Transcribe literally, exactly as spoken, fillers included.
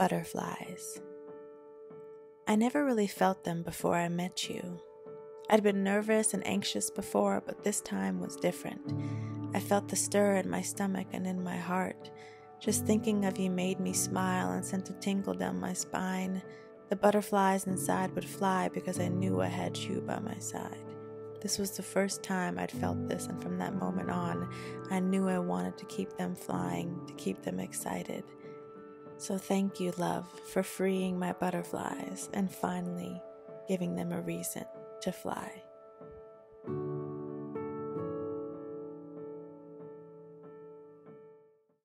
Butterflies. I never really felt them before I met you. I'd been nervous and anxious before, but this time was different. I felt the stir in my stomach and in my heart. Just thinking of you made me smile and sent a tingle down my spine. The butterflies inside would fly because I knew I had you by my side. This was the first time I'd felt this, and from that moment on, I knew I wanted to keep them flying, to keep them excited. So thank you, love, for freeing my butterflies and finally giving them a reason to fly.